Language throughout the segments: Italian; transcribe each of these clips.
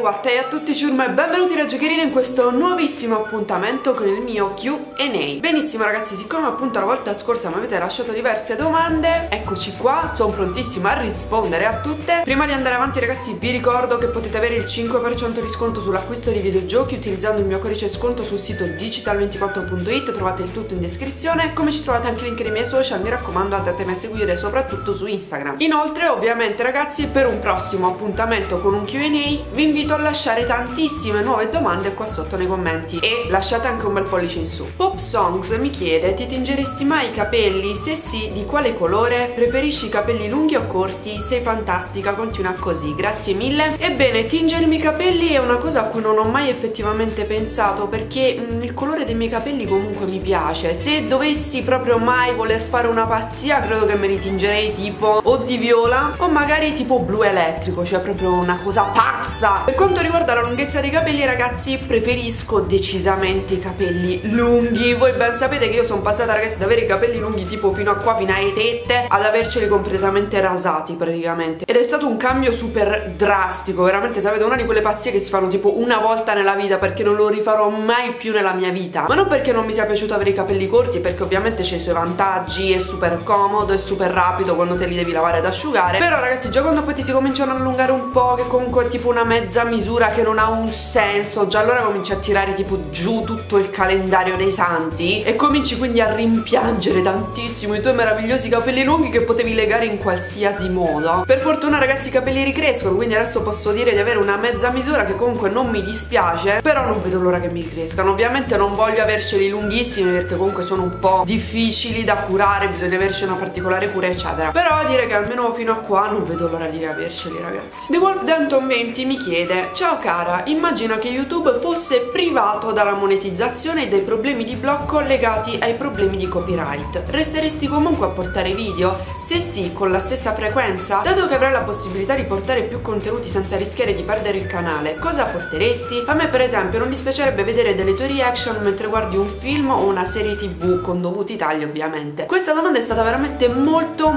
What? E a tutti ciurma e benvenuti da Jokerina in questo nuovissimo appuntamento con il mio Q&A. Benissimo ragazzi, siccome appunto la volta scorsa mi avete lasciato diverse domande, eccoci qua, sono prontissima a rispondere a tutte. Prima di andare avanti ragazzi vi ricordo che potete avere il 5% di sconto sull'acquisto di videogiochi utilizzando il mio codice sconto sul sito digital24.it, trovate il tutto in descrizione. Come ci trovate anche i link dei miei social, mi raccomando andatemi a seguire soprattutto su Instagram. Inoltre ovviamente ragazzi per un prossimo appuntamento con un Q&A vi invito a lasciare tantissime nuove domande qua sotto nei commenti e lasciate anche un bel pollice in su. Pop Songs mi chiede: ti tingeresti mai i capelli? Se sì, di quale colore? Preferisci i capelli lunghi o corti? Sei fantastica, continua così, grazie mille. Ebbene, tingermi i capelli è una cosa a cui non ho mai effettivamente pensato, perché il colore dei miei capelli comunque mi piace. Se dovessi proprio mai voler fare una pazzia, credo che me li tingerei tipo o di viola o magari tipo blu elettrico, cioè proprio una cosa pazza. Per quanto riguarda la lunghezza dei capelli ragazzi, preferisco decisamente i capelli lunghi. Voi ben sapete che io sono passata ragazzi da avere i capelli lunghi tipo fino a qua, fino alle tette, ad averceli completamente rasati praticamente, ed è stato un cambio super drastico veramente. Sapete, una di quelle pazzie che si fanno tipo una volta nella vita, perché non lo rifarò mai più nella mia vita. Ma non perché non mi sia piaciuto avere i capelli corti, perché ovviamente c'è i suoi vantaggi, è super comodo, è super rapido quando te li devi lavare ed asciugare. Però ragazzi già quando poi ti si cominciano ad allungare un po', che comunque è tipo una mezza misura che non ha un senso, già allora cominci a tirare tipo giù tutto il calendario dei santi e cominci quindi a rimpiangere tantissimo i tuoi meravigliosi capelli lunghi che potevi legare in qualsiasi modo. Per fortuna ragazzi i capelli ricrescono, quindi adesso posso dire di avere una mezza misura che comunque non mi dispiace, però non vedo l'ora che mi ricrescano. Ovviamente non voglio averceli lunghissimi perché comunque sono un po' difficili da curare, bisogna averci una particolare cura eccetera, però dire che almeno fino a qua non vedo l'ora di riaverceli ragazzi. The Wolf Danto Menti mi chiede: ciao cara, immagina che YouTube fosse privato dalla monetizzazione e dai problemi di blocco legati ai problemi di copyright, resteresti comunque a portare video? Se sì, con la stessa frequenza? Dato che avrai la possibilità di portare più contenuti senza rischiare di perdere il canale, cosa porteresti? A me per esempio non dispiacerebbe vedere delle tue reaction mentre guardi un film o una serie tv, con dovuti tagli ovviamente. Questa domanda è stata veramente molto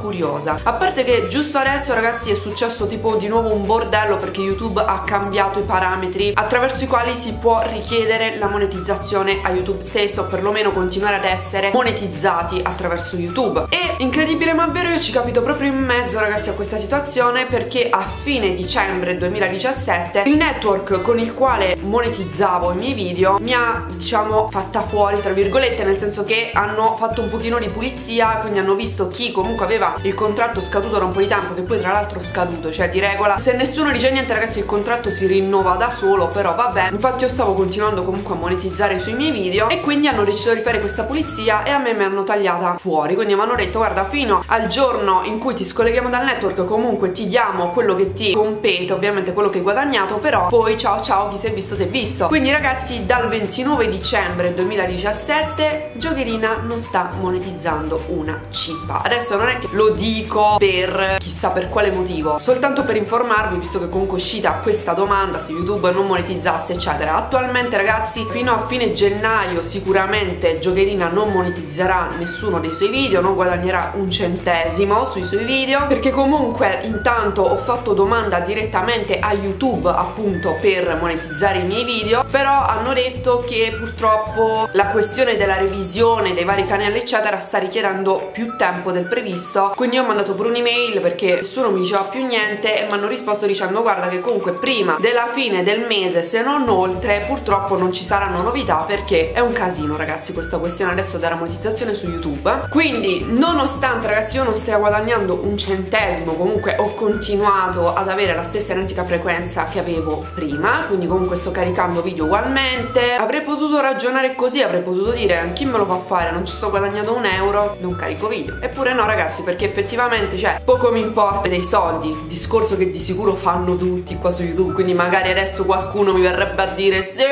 curiosa, a parte che giusto adesso ragazzi è successo tipo di nuovo un bordello, perché YouTube ha cambiato i parametri attraverso i quali si può richiedere la monetizzazione a YouTube stesso, o perlomeno continuare ad essere monetizzati attraverso YouTube. E incredibile ma vero, io ci capito proprio in mezzo ragazzi a questa situazione, perché a fine dicembre 2017 il network con il quale monetizzavo i miei video mi ha diciamo fatta fuori tra virgolette, nel senso che hanno fatto un pochino di pulizia, quindi hanno visto chi comunque aveva il contratto scaduto da un po' di tempo, che poi tra l'altro è scaduto, cioè di regola se nessuno dice niente ragazzi il contratto si rinnova da solo, però vabbè. Infatti io stavo continuando comunque a monetizzare sui miei video e quindi hanno deciso di fare questa pulizia e a me mi hanno tagliata fuori, quindi mi hanno detto guarda, fino al giorno in cui ti scolleghiamo dal network comunque ti diamo quello che ti compete, ovviamente quello che hai guadagnato, però poi ciao ciao, chi si è visto si è visto. Quindi ragazzi dal 29 dicembre 2017 Jokerina non sta monetizzando una cippa. Adesso non è che lo dico per chissà per quale motivo, soltanto per informarvi, visto che comunque è uscita questa domanda se YouTube non monetizzasse eccetera. Attualmente ragazzi fino a fine gennaio sicuramente Jokerina non monetizzerà nessuno dei suoi video, non guadagnerà un centesimo sui suoi video, perché comunque intanto ho fatto domanda direttamente a YouTube appunto per monetizzare i miei video, però hanno detto che purtroppo la questione della revisione dei vari canali eccetera sta richiedendo più tempo del previsto. Quindi ho mandato pure un'email perché nessuno mi diceva più niente e mi hanno risposto dicendo guarda che comunque prima della fine del mese se non oltre purtroppo non ci saranno novità, perché è un casino ragazzi questa questione adesso della monetizzazione su YouTube. Quindi nonostante ragazzi io non stia guadagnando un centesimo, comunque ho continuato ad avere la stessa identica frequenza che avevo prima, quindi comunque sto caricando video ugualmente. Avrei potuto ragionare così, avrei potuto dire chi me lo fa fare, non ci sto guadagnando un euro, non carico video. Eppure no ragazzi, perché effettivamente cioè poco mi importa dei soldi, discorso che di sicuro fanno tutti qua su YouTube, quindi magari adesso qualcuno mi verrebbe a dire sì,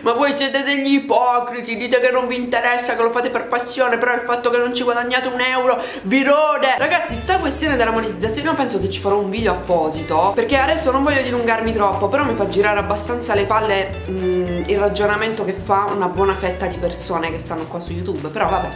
ma voi siete degli ipocriti, dite che non vi interessa, che lo fate per passione, però il fatto che non ci guadagnate un euro vi rode. Ragazzi sta questione della monetizzazione io penso che ci farò un video apposito, perché adesso non voglio dilungarmi troppo, però mi fa girare abbastanza le palle il ragionamento che fa una buona fetta di persone che stanno qua su YouTube. Però vabbè,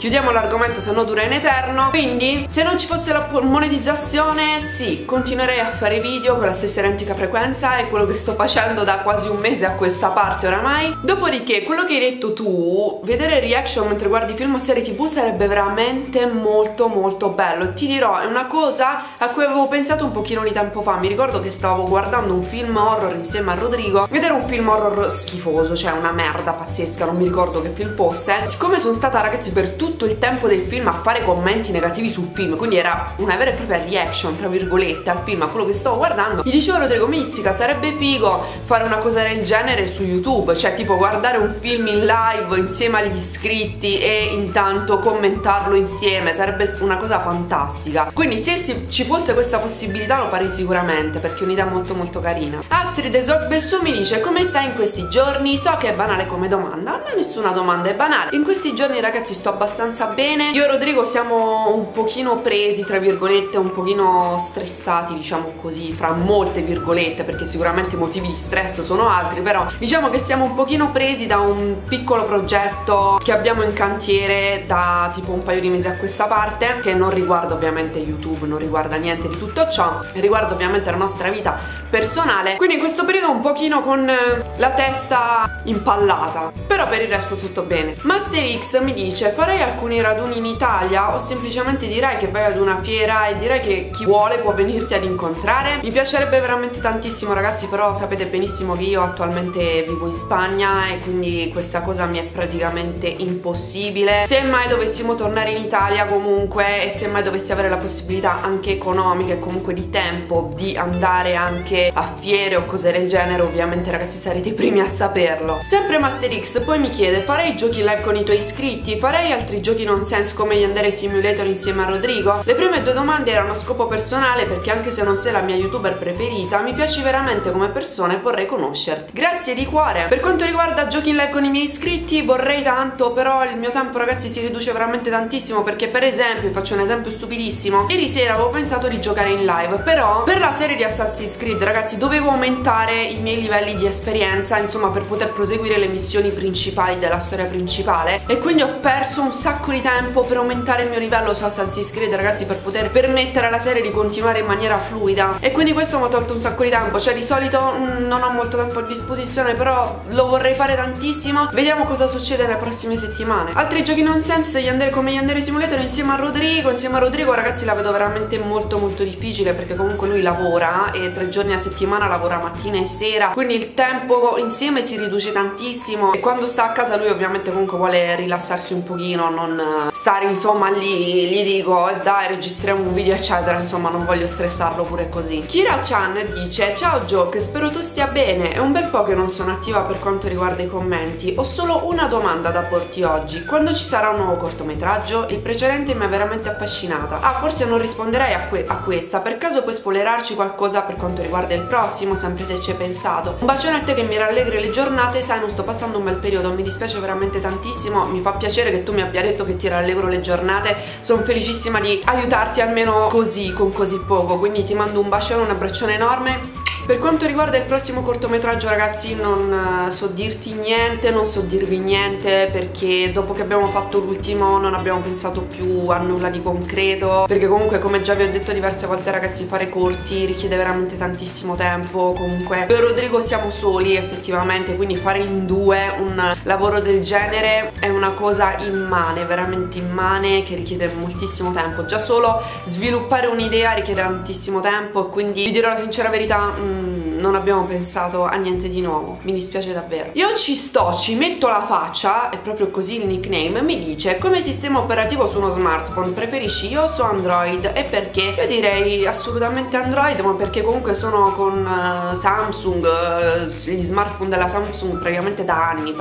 chiudiamo l'argomento, se no dura in eterno. Quindi se non ci fosse la monetizzazione, sì, continuerei a fare video con la stessa identica frequenza, è quello che sto facendo da quasi un mese a questa parte oramai. Dopodiché quello che hai detto tu, vedere reaction mentre guardi film o serie tv sarebbe veramente molto molto bello. Ti dirò, è una cosa a cui avevo pensato un pochino di tempo fa. Mi ricordo che stavo guardando un film horror insieme a Rodrigo ed era un film horror schifoso, cioè una merda pazzesca, non mi ricordo che film fosse. Siccome sono stata, ragazzi, per tutto il tempo del film a fare commenti negativi sul film, quindi era una vera e propria reaction tra virgolette al film, a quello che stavo guardando, gli dicevo a Rodrigo: mizzica, sarebbe figo fare una cosa del genere su YouTube, cioè tipo guardare un film in live insieme agli iscritti e intanto commentarlo insieme, sarebbe una cosa fantastica. Quindi se ci fosse questa possibilità lo farei sicuramente, perché è un'idea molto molto carina. Astrid Esorbessu mi dice: come stai in questi giorni? So che è banale come domanda, ma nessuna domanda è banale. In questi giorni, ragazzi, sto abbastanza bene. Io e Rodrigo siamo un pochino presi, tra virgolette, un pochino stressati, diciamo così, fra molte virgolette, perché sicuramente i motivi di stress sono altri, però diciamo che siamo un pochino presi da un piccolo progetto che abbiamo in cantiere da tipo un paio di mesi a questa parte, che non riguarda ovviamente YouTube, non riguarda niente di tutto ciò, riguarda ovviamente la nostra vita personale. Quindi in questo periodo un pochino con la testa impallata, però per il resto tutto bene. Master X mi dice: farei alcuni raduni in Italia, o semplicemente direi che vai ad una fiera e direi che chi vuole può venirti ad incontrare. Mi piacerebbe veramente tantissimo, ragazzi, però sapete benissimo che io attualmente vivo in Spagna e quindi questa cosa mi è praticamente impossibile. Se mai dovessimo tornare in Italia comunque, e se mai dovessi avere la possibilità anche economica e comunque di tempo di andare anche a fiere o cose del genere, ovviamente, ragazzi, sarete i primi a saperlo. Sempre Master X poi mi chiede: farei giochi live con i tuoi iscritti? Farei altri giochi nonsense come Yandere Simulator insieme a Rodrigo? Le prime due domande erano a scopo personale, perché anche se non sei la mia youtuber preferita, mi piaci veramente come persona e vorrei conoscerti. Grazie di cuore. Per quanto riguarda giochi in live con i miei iscritti, vorrei tanto, però il mio tempo, ragazzi, si riduce veramente tantissimo, perché per esempio, faccio un esempio stupidissimo, ieri sera avevo pensato di giocare in live, però per la serie di Assassin's Creed, ragazzi, dovevo aumentare i miei livelli di esperienza, insomma, per poter proseguire le missioni principali della storia principale, e quindi ho perso un sacco di tempo per aumentare il mio livello su Assassin's Creed, ragazzi, per poter permettere alla serie di continuare in maniera fluida, e quindi questo mi ha tolto un sacco di tempo. Cioè di solito non ho molto tempo a disposizione, però lo vorrei fare tantissimo. Vediamo cosa succede nelle prossime settimane. Altri giochi nonsense come Yandere Simulator insieme a Rodrigo. Insieme a Rodrigo, ragazzi, la vedo veramente molto molto difficile, perché comunque lui lavora, e 3 giorni a settimana lavora mattina e sera, quindi il tempo insieme si riduce tantissimo, e quando sta a casa lui ovviamente comunque vuole rilassarsi un pochino, non stare insomma lì, gli dico dai registriamo un video eccetera, insomma non voglio stressarlo pure così. Kira Chan dice: ciao Joke, spero tu stia bene, è un bel po' che non sono attiva per quanto riguarda i commenti, ho solo una domanda da porti oggi: quando ci sarà un nuovo cortometraggio? Il precedente mi ha veramente affascinata. Ah, forse non risponderai a questa, per caso puoi spoilerarci qualcosa per quanto riguarda il prossimo, sempre se ci hai pensato. Un bacione a te che mi rallegri le giornate, sai non sto passando un bel periodo, mi dispiace veramente tantissimo, mi fa piacere che tu mi abbia detto che ti rallegro le giornate, sono felicissima di aiutarti almeno così, con così poco, quindi ti mando un bacione, un abbraccione enorme. Per quanto riguarda il prossimo cortometraggio, ragazzi, non so dirti niente, non so dirvi niente, perché dopo che abbiamo fatto l'ultimo non abbiamo pensato più a nulla di concreto, perché comunque, come già vi ho detto diverse volte, ragazzi, fare corti richiede veramente tantissimo tempo. Comunque per Rodrigo siamo soli effettivamente, quindi fare in due un lavoro del genere è una cosa immane, veramente immane, che richiede moltissimo tempo. Già solo sviluppare un'idea richiede tantissimo tempo, quindi vi dirò la sincera verità, non abbiamo pensato a niente di nuovo, mi dispiace davvero. Io ci sto, ci metto la faccia, è proprio così il nickname. Mi dice: come sistema operativo su uno smartphone preferisci iOS o Android, e perché? Io direi assolutamente Android, ma perché comunque sono con Samsung, gli smartphone della Samsung praticamente da anni,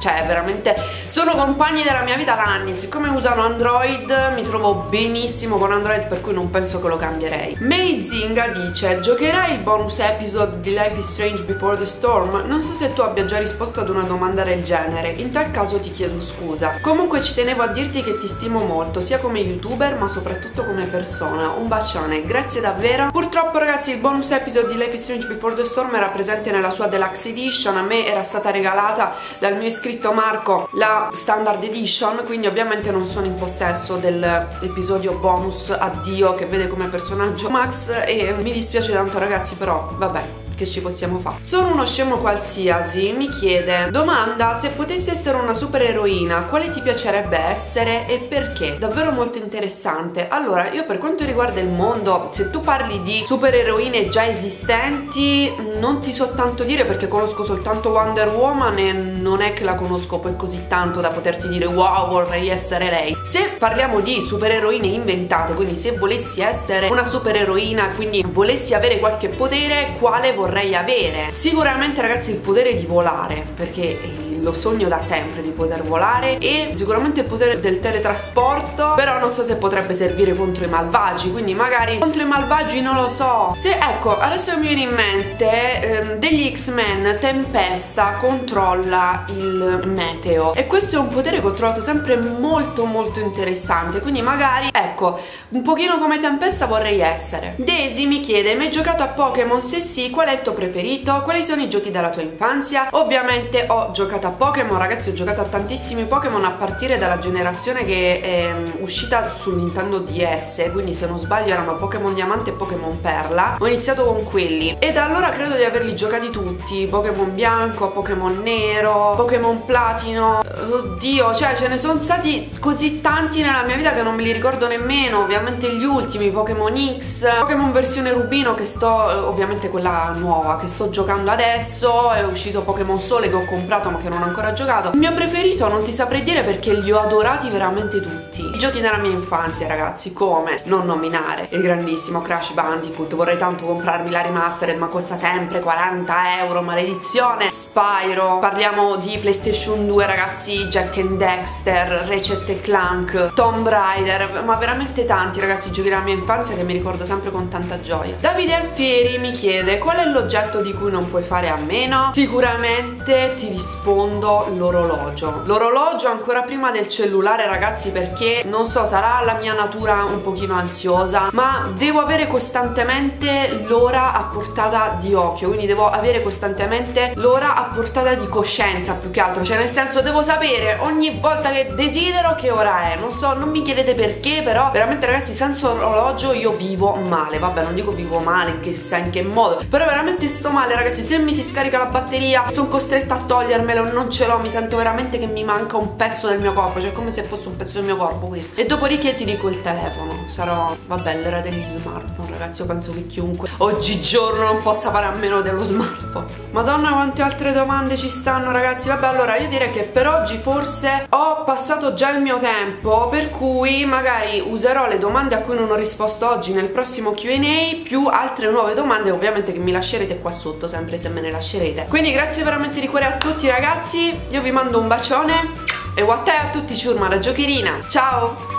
cioè veramente sono compagni della mia vita da anni, siccome usano Android mi trovo benissimo con Android, per cui non penso che lo cambierei. Meizinga dice: giocherai il bonus episode di Life is Strange Before the Storm, non so se tu abbia già risposto ad una domanda del genere, in tal caso ti chiedo scusa. Comunque ci tenevo a dirti che ti stimo molto, sia come youtuber ma soprattutto come persona. Un bacione, grazie davvero. Purtroppo ragazzi il bonus episode di Life is Strange Before the Storm era presente nella sua deluxe edition, a me era stata regalata dal mio iscritto Marco la standard edition, quindi ovviamente non sono in possesso dell'episodio bonus addio che vede come personaggio Max, e mi dispiace tanto ragazzi, però vabbè, che ci possiamo fare. Sono uno scemo qualsiasi mi chiede: domanda, se potessi essere una supereroina quale ti piacerebbe essere e perché? Davvero molto interessante. Allora, io per quanto riguarda il mondo, se tu parli di supereroine già esistenti non ti so tanto dire, perché conosco soltanto Wonder Woman e non è che la conosco poi così tanto da poterti dire wow, vorrei essere lei. Se parliamo di supereroine inventate, quindi se volessi essere una supereroina, quindi volessi avere qualche potere, quale vorrei avere? Sicuramente ragazzi il potere di volare, perché lo sogno da sempre di poter volare, e sicuramente il potere del teletrasporto, però non so se potrebbe servire contro i malvagi, quindi magari contro i malvagi non lo so. Se ecco, adesso mi viene in mente degli X-Men, Tempesta controlla il meteo, e questo è un potere che ho trovato sempre molto interessante, quindi magari ecco, un pochino come Tempesta vorrei essere. Daisy mi chiede: mi hai giocato a Pokémon? Se sì, qual è il tuo preferito? Quali sono i giochi della tua infanzia? Ovviamente ho giocato a Pokémon, ragazzi, ho giocato a tantissimi Pokémon a partire dalla generazione che è uscita sul Nintendo DS, quindi se non sbaglio erano Pokémon Diamante e Pokémon Perla, ho iniziato con quelli e da allora credo di averli giocati tutti: Pokémon Bianco, Pokémon Nero, Pokémon Platino, oddio, cioè ce ne sono stati così tanti nella mia vita che non me li ricordo nemmeno. Ovviamente gli ultimi, Pokémon X, Pokémon versione Rubino, che sto, ovviamente quella nuova che sto giocando adesso, è uscito Pokémon Sole che ho comprato ma che non ho ancora giocato. Il mio preferito non ti saprei dire perché li ho adorati veramente tutti. I giochi della mia infanzia ragazzi, come non nominare il grandissimo Crash Bandicoot, vorrei tanto comprarmi la remastered ma costa sempre 40 euro, maledizione. Spyro, parliamo di Playstation 2 ragazzi, Jack and Dexter, Ratchet e Clank, Tomb Raider, ma veramente tanti ragazzi giochi della mia infanzia che mi ricordo sempre con tanta gioia. Davide Alfieri mi chiede: qual è l'oggetto di cui non puoi fare a meno? Sicuramente ti rispondo l'orologio. L'orologio ancora prima del cellulare ragazzi, perché non so, sarà la mia natura un pochino ansiosa, ma devo avere costantemente l'ora a portata di occhio, quindi devo avere costantemente l'ora a portata di coscienza più che altro, cioè nel senso devo sapere ogni volta che desidero che ora è. Non so, non mi chiedete perché, però veramente ragazzi senza orologio io vivo male. Vabbè, non dico vivo male in che modo, però veramente sto male ragazzi. Se mi si scarica la batteria sono costretta a togliermelo, non ce l'ho, mi sento veramente che mi manca un pezzo del mio corpo, cioè come se fosse un pezzo del mio corpo questo. E dopodiché ti dico il telefono, sarò, vabbè, l'era degli smartphone ragazzi. Io penso che chiunque oggigiorno non possa fare a meno dello smartphone. Madonna quante altre domande ci stanno ragazzi. Vabbè, allora io direi che per oggi forse ho passato già il mio tempo, per cui magari userò le domande a cui non ho risposto oggi nel prossimo Q&A, più altre nuove domande ovviamente che mi lascerete qua sotto, sempre se me ne lascerete. Quindi grazie veramente di cuore a tutti ragazzi, io vi mando un bacione e guattè a tutti ciurma da Jokerina, ciao!